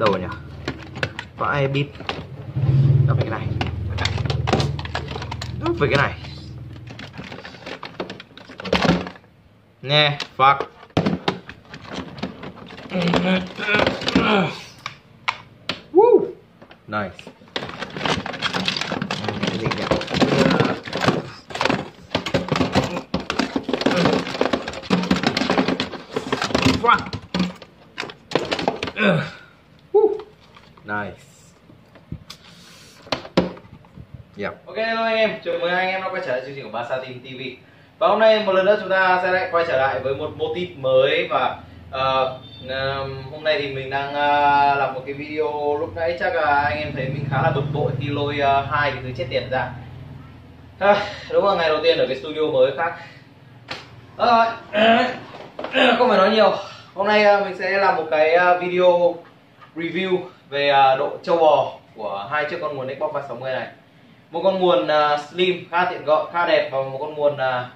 Đâu rồi nhỉ? Có ai bịt đắp cái này, đắp về cái này nè. Fuck. Woo. Nice. Nice. Yeah. Ok hello anh em, chào mừng anh em đã quay trở lại chương trình của Basara Team TV. Và hôm nay một lần nữa chúng ta sẽ lại quay trở lại với một mô típ mới. Và hôm nay thì mình đang làm một cái video. Lúc nãy chắc là anh em thấy mình khá là bực bội khi lôi hai cái thứ chết tiệt ra. Đúng là ngày đầu tiên ở cái studio mới khác. Không phải nói nhiều. Hôm nay mình sẽ làm một cái video review về độ trâu bò của hai chiếc con nguồn Xbox 360 này. Một con nguồn slim khá tiện gọn, khá đẹp, và một con nguồn nó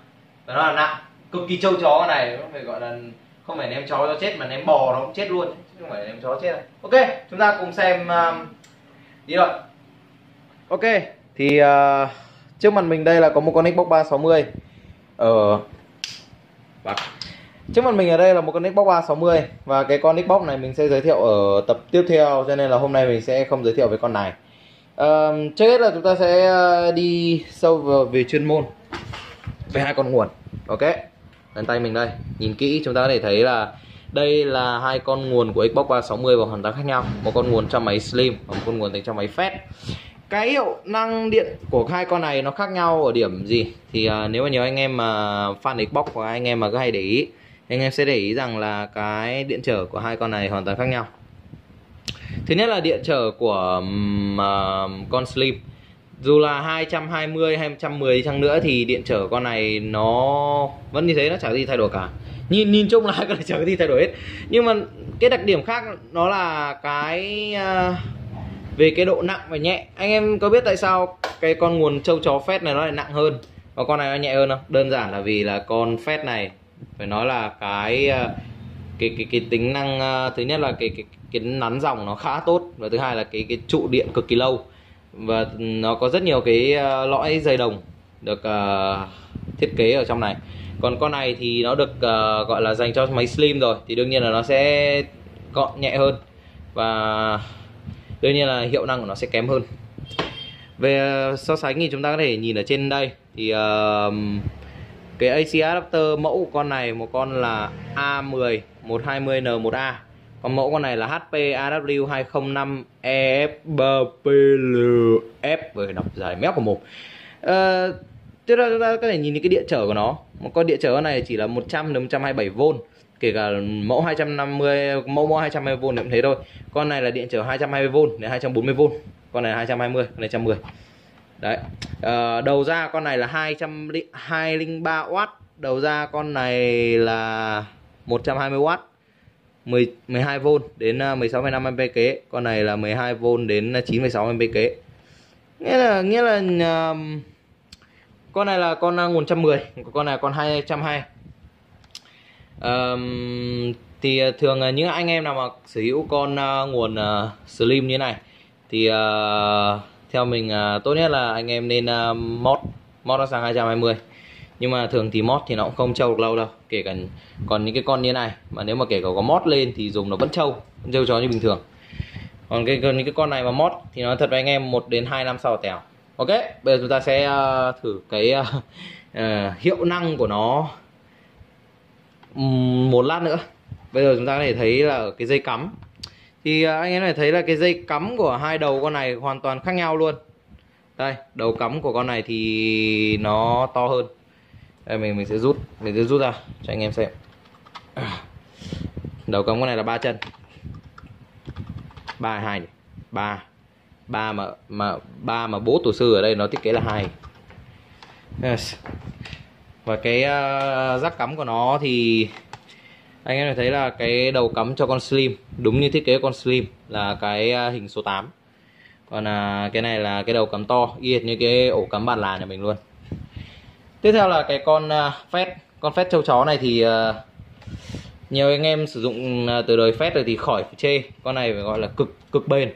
là nặng, cực kỳ trâu chó này. Nó phải gọi là không phải ném chó cho chết mà ném bò nó cũng chết luôn, chứ không phải ném chó chết này. Ok, chúng ta cùng xem đi rồi. Ok, thì trước mặt mình đây là có một con Xbox 360 ở trước mặt mình ở đây là một con Xbox 360. Và cái con Xbox này mình sẽ giới thiệu ở tập tiếp theo, cho nên là hôm nay mình sẽ không giới thiệu về con này. Trước hết là chúng ta sẽ đi sâu về chuyên môn về hai con nguồn. Ok, bàn tay mình đây, nhìn kỹ chúng ta có thể thấy là đây là hai con nguồn của Xbox 360 và hoàn toàn khác nhau. Một con nguồn cho máy slim và một con nguồn dành cho máy fat. Cái hiệu năng điện của hai con này nó khác nhau ở điểm gì? Thì nếu mà nhiều anh em mà fan Xbox hoặc anh em mà cứ hay để ý, anh em sẽ để ý rằng là cái điện trở của hai con này hoàn toàn khác nhau. Thứ nhất là điện trở của con slim, dù là 220, 210 chăng nữa thì điện trở con này nó vẫn như thế, nó chẳng có gì thay đổi cả. Nhìn chung là hai con này chẳng có gì thay đổi hết. Nhưng mà cái đặc điểm khác nó là cái về cái độ nặng và nhẹ. Anh em có biết tại sao cái con nguồn trâu chó fat này nó lại nặng hơn và con này nó nhẹ hơn không? Đơn giản là vì là con fat này phải nói là cái tính năng, thứ nhất là cái nắn dòng nó khá tốt, và thứ hai là cái trụ điện cực kỳ lâu, và nó có rất nhiều cái lõi dây đồng được thiết kế ở trong này. Còn con này thì nó được gọi là dành cho máy slim rồi, thì đương nhiên là nó sẽ gọn nhẹ hơn và đương nhiên là hiệu năng của nó sẽ kém hơn. Về so sánh thì chúng ta có thể nhìn ở trên đây thì cái AC adapter mẫu của con này, một con là A10 120N1A, còn mẫu con này là HP AW205EFBPLF. Vừa đọc dài méo của một. Tiếp theo chúng ta có thể nhìn thấy cái điện trở của nó. Một con điện trở này chỉ là 100-127V, kể cả mẫu 250, mẫu 220V thì cũng thế thôi. Con này là điện trở 220V đến 240V, con này là 220, con này 110. Đấy. Đầu ra con này là 203W, đầu ra con này là 120W, 12V đến 16,5A kế, con này là 12V đến 9,6A kế. Nghĩa là con này là con nguồn 110, con này là con 220. Thì thường là những anh em nào mà sở hữu con nguồn slim như thế này thì theo mình tốt nhất là anh em nên mod nó sang 220. Nhưng mà thường thì mod thì nó cũng không trâu được lâu đâu. Kể cả còn những cái con như này mà nếu mà kể cả có mod lên thì dùng nó vẫn trâu chó như bình thường. Còn những cái con này mà mod thì nói thật với anh em 1 đến 2 năm sau tèo. Ok, bây giờ chúng ta sẽ thử cái hiệu năng của nó một lát nữa. Bây giờ chúng ta có thể thấy là cái dây cắm thì anh em có thể thấy là cái dây cắm của hai đầu con này hoàn toàn khác nhau luôn. Đây, đầu cắm của con này thì nó to hơn. Đây, mình sẽ rút ra cho anh em xem. Đầu cắm con này là 3 chân. 3 2 này, 3 mà bố tổ sư ở đây nó thiết kế là 2. Yes. Và cái rắc cắm của nó thì anh em thấy là cái đầu cắm cho con slim đúng như thiết kế con slim là cái hình số 8. Còn cái này là cái đầu cắm to y hệt như cái ổ cắm bàn là nhà mình luôn. Tiếp theo là cái con fat trâu chó này thì Nhiều anh em sử dụng từ đời phép rồi thì khỏi phải chê, con này phải gọi là cực bền.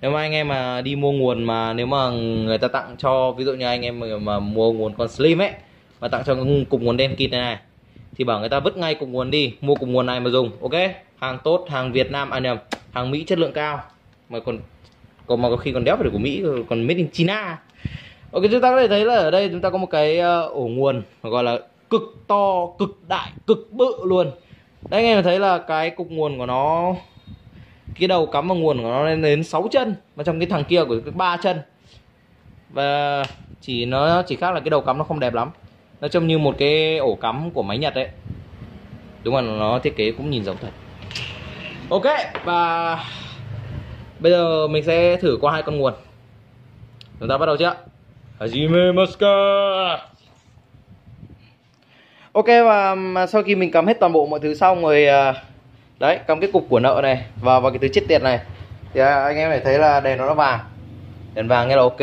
Nếu mà anh em mà đi mua nguồn, mà nếu mà người ta tặng cho, ví dụ như anh em mà mua nguồn con slim ấy mà tặng cho cục nguồn đen kịt này này thì bảo người ta vứt ngay cục nguồn đi, mua cục nguồn này mà dùng. Ok, hàng tốt, hàng Việt Nam, à nhầm, hàng Mỹ chất lượng cao, mà còn mà có khi còn đéo phải của Mỹ, còn made in China. Ok, chúng ta có thể thấy là ở đây chúng ta có một cái ổ nguồn gọi là cực to, cực đại, cực bự luôn. Đấy, anh em thấy là cái cục nguồn của nó, cái đầu cắm vào nguồn của nó lên đến 6 chân, mà trong cái thằng kia của 3 chân. Và nó chỉ khác là cái đầu cắm nó không đẹp lắm, nó trông như một cái ổ cắm của máy Nhật đấy. Đúng là nó thiết kế cũng nhìn giống thật. Ok, và bây giờ mình sẽ thử qua hai con nguồn. Chúng ta bắt đầu chưa? Hajime Masuka. Ok, và sau khi mình cắm hết toàn bộ mọi thứ xong rồi, đấy, cắm cái cục của nợ này vào cái thứ chết tiệt này thì anh em phải thấy là đèn nó vàng. Đèn vàng nghe là ok.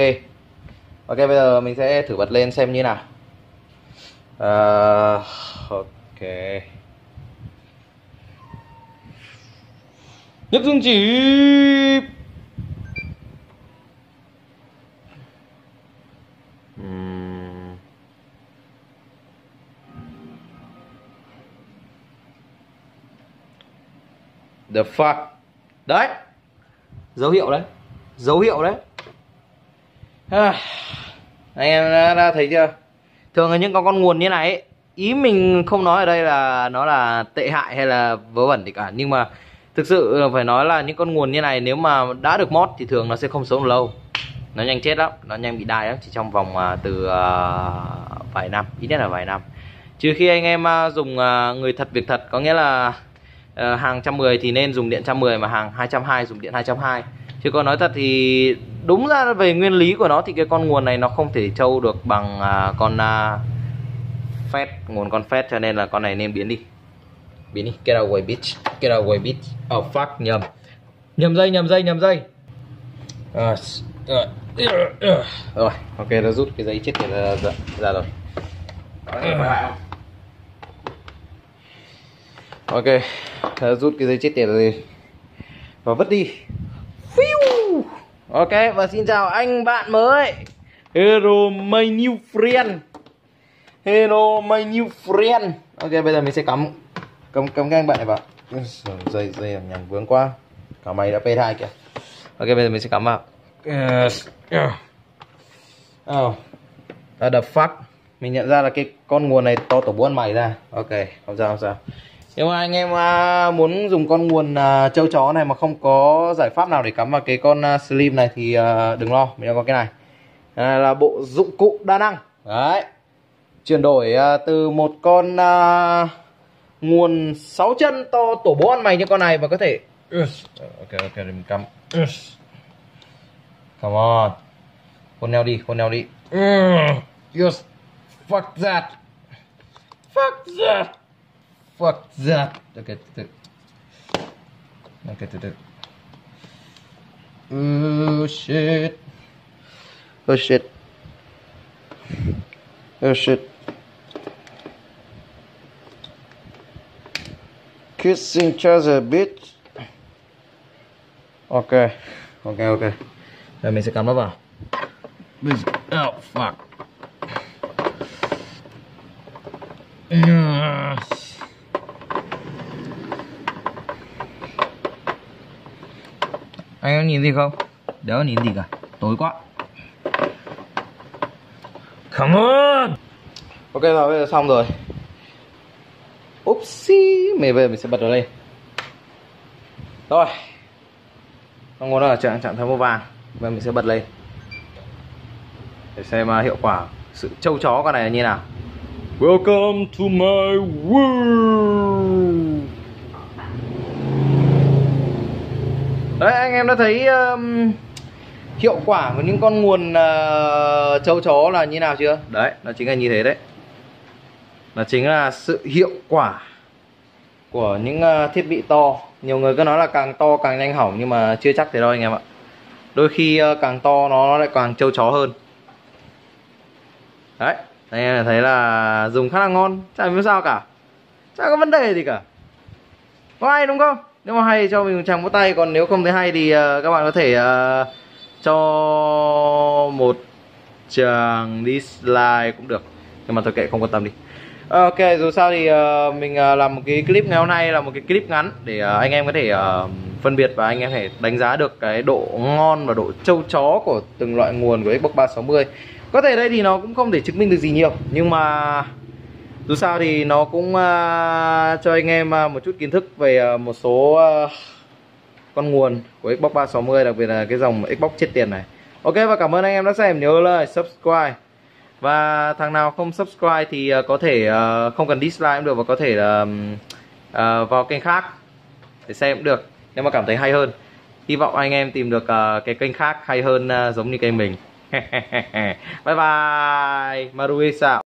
Ok, bây giờ mình sẽ thử bật lên xem như nào. Ok, nhất dung chỉ. The fuck. Đấy, dấu hiệu đấy, dấu hiệu đấy. Anh em đã thấy chưa? Thường là những con nguồn như này ấy, ý mình không nói ở đây là nó là tệ hại hay là vớ vẩn gì cả, nhưng mà thực sự phải nói là những con nguồn như này nếu mà đã được mod thì thường nó sẽ không sống lâu, nó nhanh chết lắm, nó nhanh bị đài lắm, chỉ trong vòng từ vài năm, ít nhất là vài năm, trừ khi anh em dùng người thật việc thật, có nghĩa là hàng 110 thì nên dùng điện 110, mà hàng 220 dùng điện 220. Chứ còn nói thật thì đúng ra về nguyên lý của nó thì cái con nguồn này nó không thể trâu được bằng con FET, nguồn con FET, cho nên là con này nên biến đi. Biến đi, get away bitch, get away bitch. Oh fuck, nhầm. Nhầm dây. Rồi, ok, nó rút cái giấy chết ra rồi. Ok, rút cái dây chết tiệt rồi và vứt đi. Ok, và xin chào anh bạn mới. Hello my new friend. Ok, bây giờ mình sẽ cắm cái anh bạn này vào. Dây nhằng vướng quá. Cả máy đã P2 kìa. Ok, bây giờ mình sẽ cắm vào. The fuck. Mình nhận ra là cái con nguồn này to tổ buôn mày ra. Ok, không sao. Nếu mà anh em muốn dùng con nguồn châu chó này mà không có giải pháp nào để cắm vào cái con slim này thì đừng lo, mình đã có cái này. Cái này là bộ dụng cụ đa năng. Đấy, chuyển đổi từ một con nguồn 6 chân to tổ bố ăn mày như con này và có thể... Ok, để mình cắm. Come on. Con neo đi. Yes. Fuck that. Ok, từ từ. Oh shit. Kissing charger bitch. Ok. Rồi mình sẽ cắm nó vào. Oh fuck. Anh có nhìn gì không? Đéo nhìn gì cả, tối quá. Come on. Ok, rồi bây giờ xong rồi. Oopsie, mình sẽ bật nó lên. Rồi, con nguồn nó ở trạng thái màu vàng. Bây giờ mình sẽ bật lên để xem hiệu quả sự trâu chó con này là như nào. Welcome to my world. Đấy, anh em đã thấy hiệu quả của những con nguồn châu chó là như nào chưa? Đấy, nó chính là như thế đấy. Nó chính là sự hiệu quả của những thiết bị to. Nhiều người cứ nói là càng to càng nhanh hỏng, nhưng mà chưa chắc thế đâu anh em ạ. Đôi khi càng to nó lại càng châu chó hơn. Đấy, anh em thấy là dùng khá là ngon, chả biết sao cả, chả có vấn đề gì cả. có hay đúng không? Nếu mà hay cho mình tràng vỗ tay, còn nếu không thấy hay thì các bạn có thể cho một tràng dislike cũng được, nhưng mà thôi kệ, không quan tâm đi. Ok, dù sao thì mình làm một cái clip ngày hôm nay là một cái clip ngắn để anh em có thể phân biệt và anh em có thể đánh giá được cái độ ngon và độ trâu chó của từng loại nguồn của Xbox 360. Có thể đây thì nó cũng không thể chứng minh được gì nhiều, nhưng mà dù sao thì nó cũng cho anh em một chút kiến thức về một số con nguồn của Xbox 360, đặc biệt là cái dòng Xbox chết tiền này. Ok, và cảm ơn anh em đã xem, nhớ là subscribe. Và thằng nào không subscribe thì có thể không cần dislike cũng được, và có thể vào kênh khác để xem cũng được, nếu mà cảm thấy hay hơn. Hy vọng anh em tìm được cái kênh khác hay hơn giống như kênh mình. Bye bye, Marui sao.